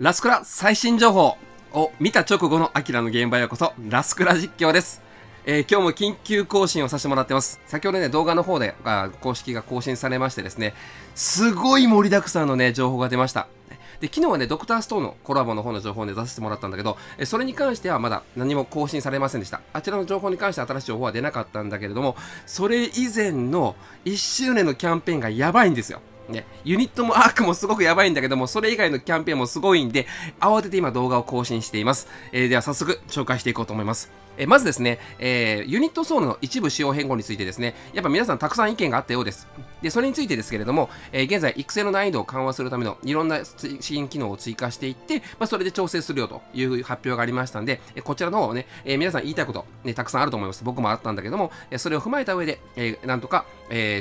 ラスクラ最新情報を見た直後のアキラの現場へこそ、ラスクラ実況です。今日も緊急更新をさせてもらってます。先ほどね、動画の方で公式が更新されましてですね、すごい盛りだくさんのね、情報が出ました。で、昨日はね、ドクターストーンのコラボの方の情報をね、出させてもらったんだけど、それに関してはまだ何も更新されませんでした。あちらの情報に関して新しい情報は出なかったんだけれども、それ以前の1周年のキャンペーンがやばいんですよ。ね、ユニットもアークもすごくやばいんだけども、それ以外のキャンペーンもすごいんで、慌てて今動画を更新しています。では早速紹介していこうと思います。まずですね、ユニットソウルの一部仕様変更についてですね、やっぱ皆さんたくさん意見があったようです。で、それについてですけれども、現在育成の難易度を緩和するためのいろんな新機能を追加していって、それで調整するよという発表がありましたんで、こちらの方をね、皆さん言いたいこと、ね、たくさんあると思います。僕もあったんだけども、それを踏まえた上で、なんとか、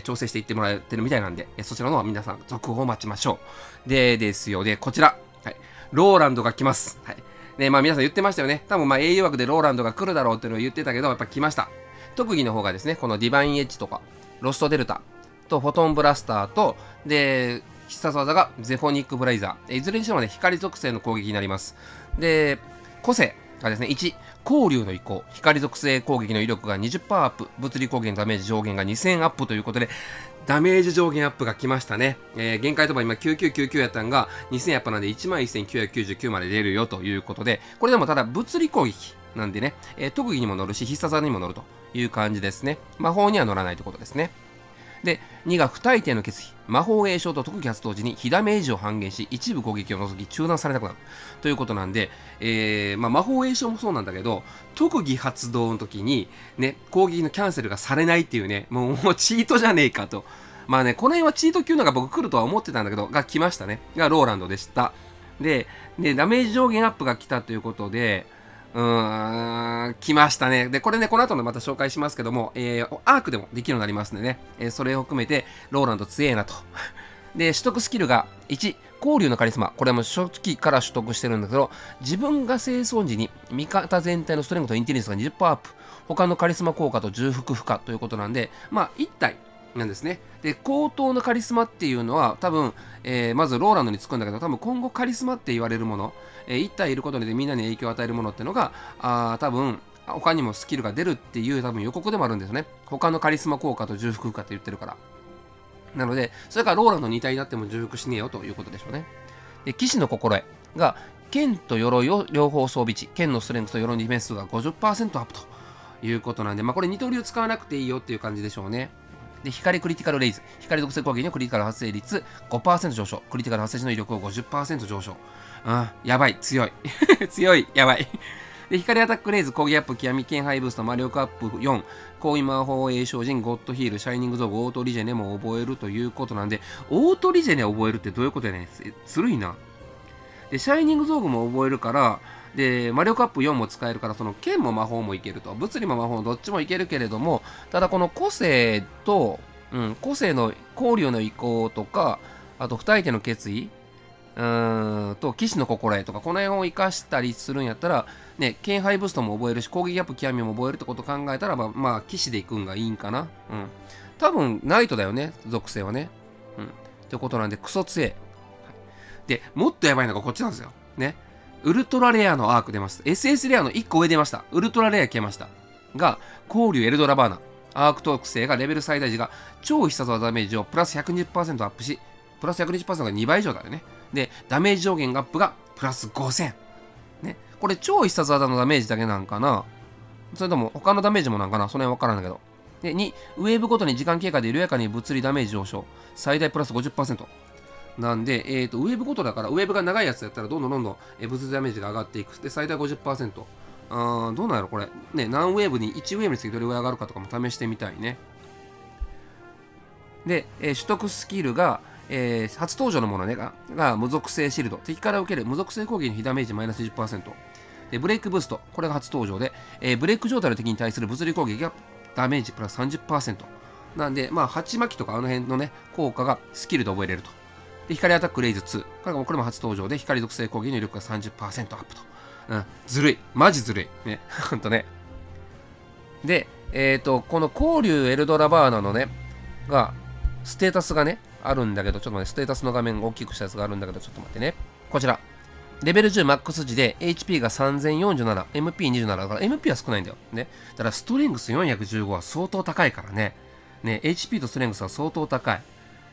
調整していってもらえてるみたいなんで、そちらの方は皆さん続報を待ちましょう。で、ですよね、こちら、はい、ローランドが来ます。はいね、皆さん言ってましたよね。多分英雄枠でローランドが来るだろうっていうのを言ってたけど、やっぱ来ました。特技の方がですね、このディバインエッジとか、ロストデルタとフォトンブラスターと、で、必殺技がゼフォニックブレイザー。いずれにしてもね、光属性の攻撃になります。で、個性がですね、1、光竜の移行。光属性攻撃の威力が 20% アップ。物理攻撃のダメージ上限が2000アップということで、ダメージ上限アップが来ましたね。限界とか今9999やったんが2000アップなんで11999まで出るよということで、これでもただ物理攻撃なんでね、特技にも乗るし必殺技にも乗るという感じですね。魔法には乗らないということですね。で、2が不耐定の決意。魔法詠唱と特技発動時に火ダメージを半減し、一部攻撃を除き中断されなくなるということなんで、魔法詠唱もそうなんだけど、特技発動の時に、ね、攻撃のキャンセルがされないっていうね、もうチートじゃねえかと。まあね、この辺はチート級のが僕来るとは思ってたんだけど、が来ましたね。がローランドでした。で、ダメージ上限アップが来たということで、来ましたね。で、これね、この後のまた紹介しますけども、アークでもできるようになりますんでね、それを含めて、ローランド強えなと。で、取得スキルが1、光竜のカリスマ。これはもう初期から取得してるんだけど、自分が生存時に味方全体のストレングとインテリジェンスが 20% アップ。他のカリスマ効果と重複負荷ということなんで、まあ、1体なんですね。で、高等のカリスマっていうのは、多分、まずローランドにつくんだけど、多分今後カリスマって言われるもの、1体いることでみんなに影響を与えるものっていうのが、多分、他にもスキルが出るっていう多分予告でもあるんですよね。他のカリスマ効果と重複負荷って言ってるから。なので、それからローランド2体になっても重複しねえよということでしょうね。で、騎士の心得が、剣と鎧を両方装備値、剣のストレングスと鎧のディフェンスが 50% アップということなんで、これ二刀流使わなくていいよっていう感じでしょうね。で、光クリティカルレイズ。光属性攻撃のクリティカル発生率 5% 上昇。クリティカル発生時の威力を 50% 上昇。やばい。強い。強い。やばい。で、光アタックレイズ、攻撃アップ、極み、剣杯ブースト、魔力アップ4。高位魔法詠唱陣、ゴッドヒール、シャイニングゾーブ、オートリジェネも覚えるということなんで、オートリジェネ覚えるってどういうことやねん。ずるいな。で、シャイニングゾーブも覚えるから、で、魔力アップ4も使えるから、その剣も魔法もいけると。物理も魔法もどっちもいけるけれども、ただこの個性と、個性の交流の移行とか、あと二相手の決意、と、騎士の心得とか、この辺を活かしたりするんやったら、ね、剣杯ブーストも覚えるし、攻撃アップ極みも覚えるってことを考えたら、まあ、騎士で行くんがいいんかな。多分、ナイトだよね、属性はね。ってことなんで、クソ強え。で、もっとやばいのがこっちなんですよ。ね。ウルトラレアのアーク出ました。SS レアの1個上出ました。ウルトラレア消えました。が、光竜エルドラバーナ。アーク特性がレベル最大時が超必殺技ダメージをプラス 120% アップし、プラス 120% が2倍以上だよね。で、ダメージ上限アップがプラス5000。ね。これ超必殺技のダメージだけなんかな？それとも他のダメージもなんかな？その辺わからんだけど。で、2、ウェーブごとに時間経過で緩やかに物理ダメージ上昇。最大プラス 50%。なんで、ウェーブごとだから、ウェーブが長いやつやったら、どんどん、物理ダメージが上がっていく。で、最大 50%。どうなんやろ、これ。ね、何ウェーブに、1ウェーブにつきどれぐらい上がるかとかも試してみたいね。で、取得スキルが、初登場のものねが無属性シールド。敵から受ける無属性攻撃の火ダメージマイナス 10%。で、ブレイクブースト。これが初登場で、ブレイク状態の敵に対する物理攻撃がダメージプラス 30%。なんで、まあ、鉢巻きとかあの辺のね、効果がスキルで覚えれると。で、光アタックレイズ2。これも初登場で、光属性攻撃の威力が 30% アップと。ずるい。マジずるい。ね。ほんとね。で、この光竜エルドラバーナのね、ステータスがね、あるんだけど、ちょっと待って、ステータスの画面大きくしたやつがあるんだけど、ちょっと待ってね。こちら。レベル10マックス時で HP が3047、MP27 だから MP は少ないんだよ。ね。だからストレングス415は相当高いからね。ね、HP とストレングスは相当高い。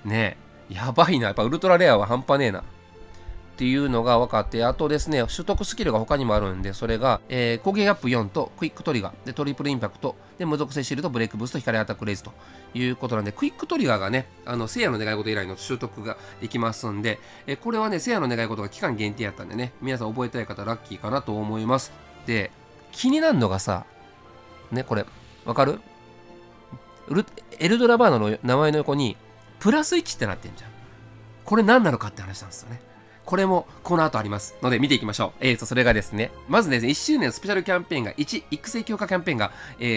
ね、やばいな。やっぱウルトラレアは半端ねえな。っていうのが分かって、あとですね、取得スキルが他にもあるんで、それが、攻撃アップ4とクイックトリガー、で、トリプルインパクト、で、無属性シールド、ブレイクブースト、光アタックレイズということなんで、クイックトリガーがね、聖夜の願い事以来の取得ができますんで、これはね、聖夜の願い事が期間限定やったんでね、皆さん覚えたい方ラッキーかなと思います。で、気になるのがさ、ね、これ、わかる？エルドラバーの名前の横に、プラス1ってなってんじゃん。これ何なのかって話なんですよね。これもこの後ありますので見ていきましょう。それがですね、まずね、1周年スペシャルキャンペーンが1、育成強化キャンペーンが、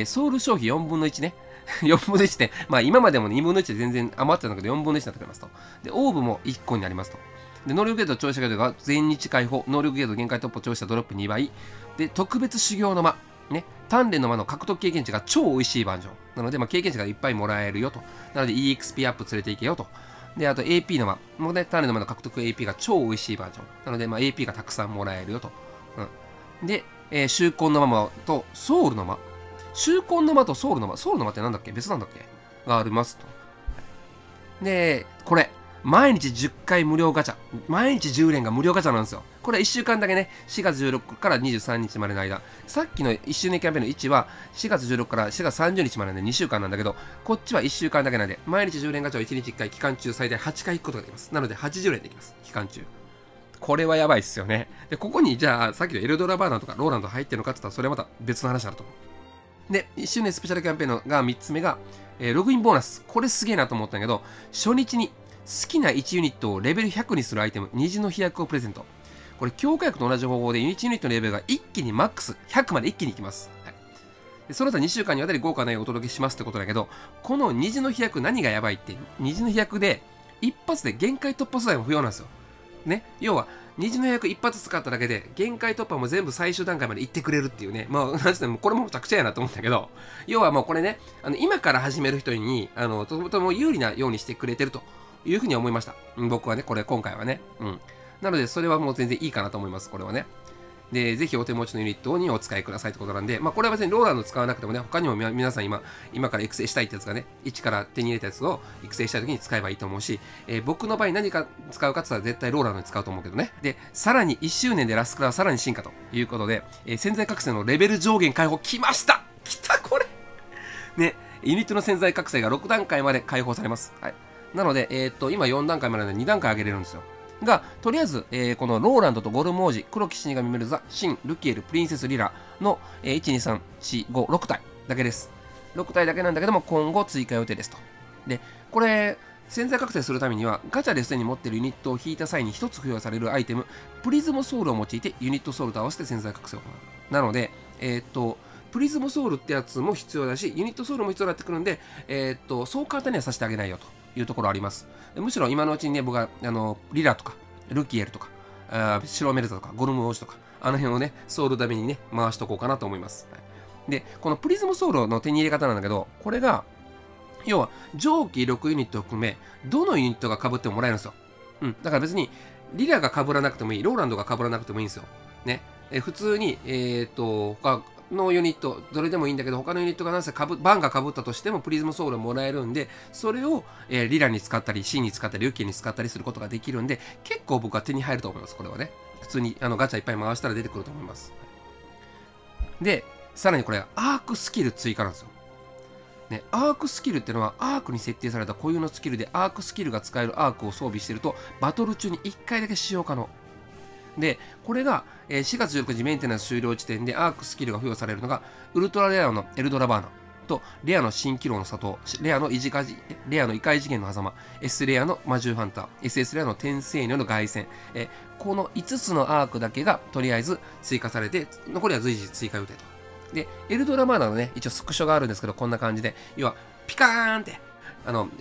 ソウル消費4分の1ね。4分の1って、まあ今までも2分の1で全然余ってたんだけど4分の1になってきますと。で、オーブも1個になりますと。で、能力ゲート超視界が全日解放、能力ゲート限界突破超視界ドロップ2倍。で、特別修行の間、ね、鍛錬の間の獲得経験値が超美味しいバージョン。なので、まあ経験値がいっぱいもらえるよと。なので EXP アップ連れていけよと。で、あと AP の間。もうね、鍛錬の間の獲得 AP が超美味しいバージョン。なので、まあ AP がたくさんもらえるよと。うん。で、修魂の間とソウルの間。修魂の間とソウルの間。ソウルの間ってなんだっけ？別なんだっけ？がありますと。で、これ。毎日10回無料ガチャ。毎日10連が無料ガチャなんですよ。これは1週間だけね、4月16から23日までの間。さっきの1周年キャンペーンの1は4月16から4月30日までの2週間なんだけど、こっちは1週間だけなんで、毎日10連ガチャを1日1回、期間中最大8回引くことができます。なので80連できます。期間中。これはやばいっすよね。で、ここにじゃあ、さっきのエルドラバーナーとかローランド入ってるのかって言ったら、それはまた別の話だと思う。で、1周年スペシャルキャンペーンのが3つ目が、ログインボーナス。これすげえなと思ったんだけど、初日に、好きな1ユニットをレベル100にするアイテム、虹の飛躍をプレゼント。これ、強化薬と同じ方法で、1ユニットのレベルが一気にマックス、100まで一気にいきます。はい、でその他2週間にわたり豪華な内容をお届けしますってことだけど、この虹の飛躍何がやばいって、虹の飛躍で、一発で限界突破素材も不要なんですよ。ね。要は、虹の飛躍一発使っただけで、限界突破も全部最終段階まで行ってくれるっていうね。まあ、なんつってもこれもむちゃくちゃやなと思ったけど、要はもうこれね、今から始める人に、とても有利なようにしてくれてると。いうふうに思いました。僕はね、これ今回はね。うん。なので、それはもう全然いいかなと思います。これはね。で、ぜひお手持ちのユニットにお使いくださいってことなんで、まあこれは別にローランド使わなくてもね、他にも皆さん今から育成したいってやつがね、1から手に入れたやつを育成したい時に使えばいいと思うし、僕の場合何か使うかって言ったら絶対ローランドに使うと思うけどね。で、さらに1周年でラスクラはさらに進化ということで、潜在覚醒のレベル上限解放来ました来たこれね、ユニットの潜在覚醒が6段階まで解放されます。はい。なので、今4段階までの2段階上げれるんですよ。が、とりあえず、このローランドとゴルム王子、黒騎士神メルザ、シン、ルキエル、プリンセスリラの、1、2、3、4、5、6体だけです。6体だけなんだけども、今後追加予定ですと。で、これ、潜在覚醒するためには、ガチャで既に持っているユニットを引いた際に1つ付与されるアイテム、プリズムソウルを用いて、ユニットソウルと合わせて潜在覚醒を行う。なので、プリズムソウルってやつも必要だし、ユニットソウルも必要になってくるんで、そう簡単にはさせてあげないよというところあります。むしろ今のうちにね、僕は、リラとか、ルキエルとか、シロメルザとか、ゴルム王子とか、あの辺をね、ソウルダメにね、回しとこうかなと思います。で、このプリズムソウルの手に入れ方なんだけど、これが、要は、上記6ユニットを含め、どのユニットが被ってももらえるんですよ。うん。だから別に、リラが被らなくてもいい、ローランドが被らなくてもいいんですよ。ね。普通に、他、のユニット、どれでもいいんだけど、他のユニットが何せバンが被ったとしても、プリズムソウルもらえるんで、それを、リラに使ったり、シンに使ったり、ウキに使ったりすることができるんで、結構僕は手に入ると思います、これはね。普通にガチャいっぱい回したら出てくると思います。で、さらにこれ、アークスキル追加なんですよ。ね、アークスキルってのは、アークに設定された固有のスキルで、アークスキルが使えるアークを装備してると、バトル中に1回だけ使用可能。で、これが4月16日メンテナンス終了時点でアークスキルが付与されるのが、ウルトラレアのエルドラバーナと、レアの蜃気楼の砂糖、レアの異界次元の狭間、S レアの魔獣ハンター、SS レアの天聖女の凱旋。この5つのアークだけがとりあえず追加されて、残りは随時追加予定と。で、エルドラバーナのね、一応スクショがあるんですけど、こんな感じで、要はピカーンって、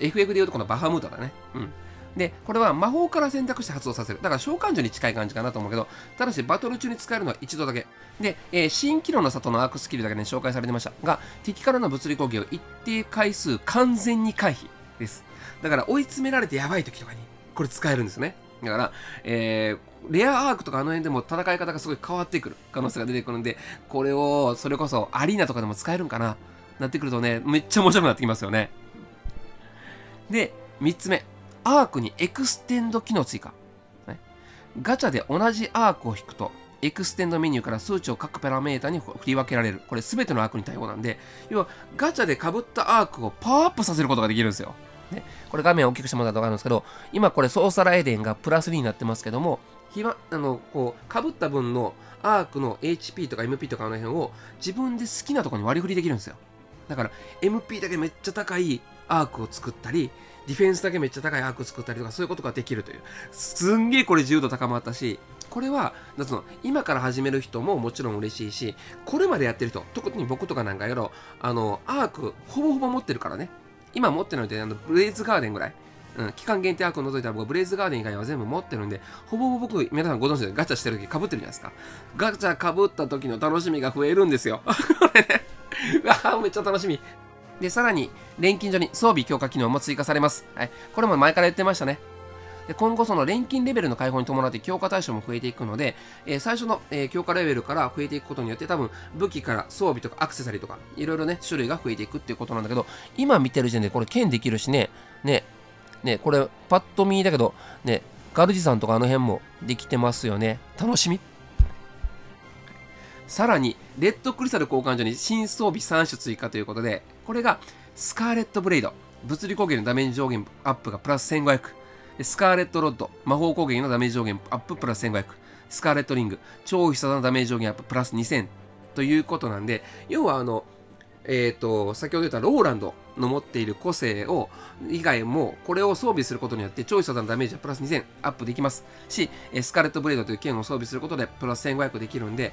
FF で言うとこのバハムータだね。うん。で、これは魔法から選択して発動させる。だから召喚獣に近い感じかなと思うけど、ただしバトル中に使えるのは一度だけ。で、蜃気楼の里のアークスキルだけね、紹介されてましたが、敵からの物理攻撃を一定回数完全に回避です。だから追い詰められてやばい時とかに、これ使えるんですよね。だから、レアアークとかあの辺でも戦い方がすごい変わってくる可能性が出てくるんで、これをそれこそアリーナとかでも使えるんかななってくるとね、めっちゃ面白くなってきますよね。で、3つ目。アークにエクステンド機能追加。ね、ガチャで同じアークを引くと、エクステンドメニューから数値を各パラメータに振り分けられる。これ全てのアークに対応なんで、要はガチャで被ったアークをパワーアップさせることができるんですよ。ね、これ画面を大きくしてもらったとわかるんですけど、今これソーサラエデンがプラス2になってますけども、被った分のアークの HP とか MP とかの辺を自分で好きなところに割り振りできるんですよ。だから MP だけめっちゃ高いアークを作ったり、ディフェンスだけめっちゃ高いアークを作ったりとか、そういうことができるという。すんげえこれ自由度高まったし、これは、今から始める人ももちろん嬉しいし、これまでやってる人、特に僕とかなんかやろ、アークほぼほぼ持ってるからね。今持ってるので、ブレイズガーデンぐらい。うん、期間限定アークを除いたら僕、ブレイズガーデン以外は全部持ってるんで、ほぼほぼ僕、皆さんご存知でガチャしてる時被ってるじゃないですか。ガチャ被った時の楽しみが増えるんですよ。これね。うわぁ、めっちゃ楽しみ。で、さらに、錬金所に装備強化機能も追加されます。はい。これも前から言ってましたね。で、今後その錬金レベルの解放に伴って強化対象も増えていくので、最初の、強化レベルから増えていくことによって多分武器から装備とかアクセサリーとかいろいろね、種類が増えていくっていうことなんだけど、今見てる時点でこれ剣できるしね、これパッと見だけど、ガルジさんとかあの辺もできてますよね。楽しみ。さらに、レッドクリスタル交換所に新装備3種追加ということで、これがスカーレットブレイド、物理攻撃のダメージ上限アップがプラス1500、スカーレットロッド、魔法攻撃のダメージ上限アッププラス1500、スカーレットリング、超必殺のダメージ上限アッププラス2000ということなんで、要は先ほど言ったローランドの持っている個性を、以外も、これを装備することによって、超必殺のダメージはプラス2000アップできますし、スカーレットブレードという剣を装備することでプラス1500できるんで、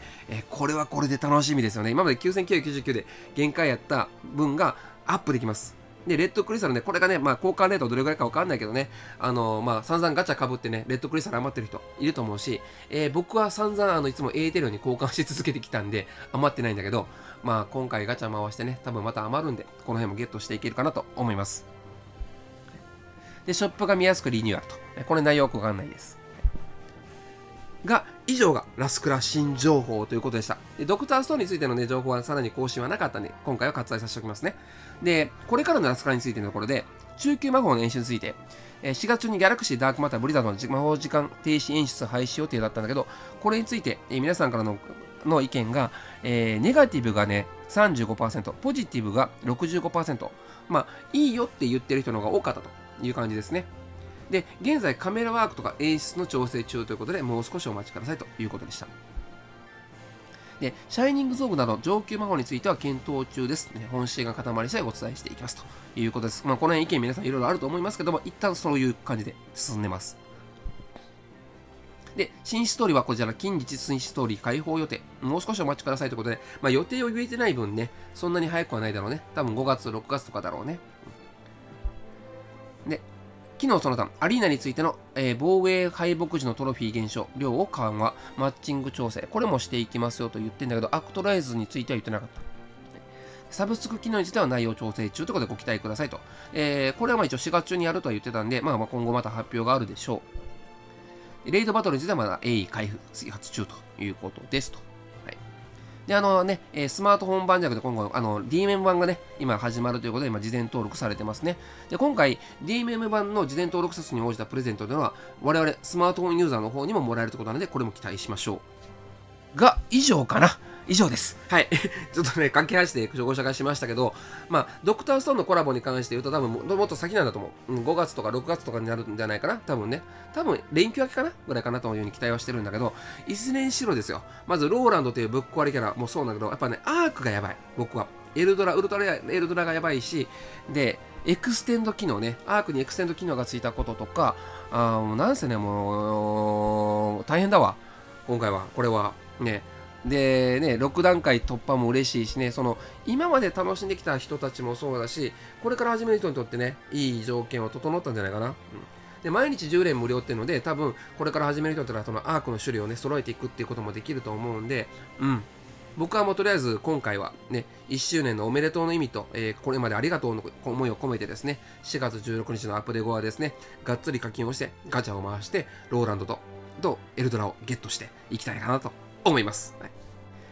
これはこれで楽しみですよね。今まで9999で限界やった分がアップできます。で、レッドクリスタルね、これがね、交換レートどれぐらいかわかんないけどね、散々ガチャかぶってね、レッドクリスタル余ってる人いると思うし、僕は散々いつもエーテルに交換し続けてきたんで、余ってないんだけど、今回ガチャ回してね、多分また余るんで、この辺もゲットしていけるかなと思います。で、ショップが見やすくリニューアルと。これ内容はわかんないです。以上がラスクラ新情報ということでした。で、ドクターストーンについての、情報はさらに更新はなかったんで、今回は割愛させておきますね。で、これからのラスクラについてのところで、中級魔法の演習について、4月中にギャラクシーダークマターブリザードの魔法時間停止演出廃止予定だったんだけど、これについて、皆さんからの意見が、ネガティブがね、35%、ポジティブが 65%、いいよって言ってる人の方が多かったという感じですね。で、現在カメラワークとか演出の調整中ということで、もう少しお待ちくださいということでした。で、シャイニングゾーグなど上級魔法については検討中です。本質が固まり次第お伝えしていきますということです。この辺意見皆さんいろいろあると思いますけども、一旦そういう感じで進んでます。で、新ストーリーはこちら、近日新ストーリー開放予定。もう少しお待ちくださいということで、予定を言えてない分ね、そんなに早くはないだろうね。多分5月、6月とかだろうね。で、昨日その他、アリーナについての、防衛敗北時のトロフィー減少、量を緩和、マッチング調整、これもしていきますよと言ってんだけど、アクトライズについては言ってなかった。サブスク機能については内容調整中ということでご期待くださいと。これは一応4月中にやるとは言ってたんで、今後また発表があるでしょう。レイドバトルについてはまだ鋭意開発中ということですと。で、スマートフォン版じゃなくて、今後、DMM 版がね、今始まるということで、今、事前登録されてますね。で、今回、DMM 版の事前登録者数に応じたプレゼントというのは、我々、スマートフォンユーザーの方にももらえるということなので、これも期待しましょう。が、以上かな。以上です。はい。ちょっとね、関係端でご紹介しましたけど、ドクターストーンのコラボに関して言うと、多分もっと先なんだと思う。5月とか6月とかになるんじゃないかな。多分、連休明けかなぐらいかなというふうに期待はしてるんだけど、いずれにしろですよ。まず、ローランドというぶっ壊れキャラもそうなんだけど、やっぱね、アークがやばい。僕は。ウルトラがやばいし、で、エクステンド機能ね。アークにエクステンド機能がついたこととか、なんせね、もう、大変だわ。今回は。これは。でね、6段階突破も嬉しいしね、今まで楽しんできた人たちもそうだし、これから始める人にとってね、いい条件は整ったんじゃないかな。で、毎日10連無料っていうので、多分、これから始める人だったら、アークの種類をね、揃えていくっていうこともできると思うんで、僕はもうとりあえず今回はね、1周年のおめでとうの意味と、これまでありがとうの思いを込めてですね、4月16日のアップデー後はですね、がっつり課金をして、ガチャを回して、ローランドとエルドラをゲットしていきたいかなと思います。はい、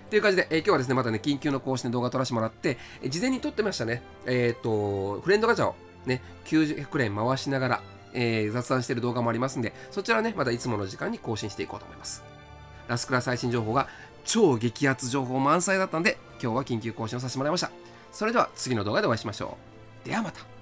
という感じで、今日はですね、またね、緊急の更新で動画を撮らせてもらって、事前に撮ってましたね、フレンドガチャをね、90連回しながら、雑談している動画もありますんで、そちらはね、またいつもの時間に更新していこうと思います。ラスクラ最新情報が超激アツ情報満載だったんで、今日は緊急更新をさせてもらいました。それでは次の動画でお会いしましょう。ではまた。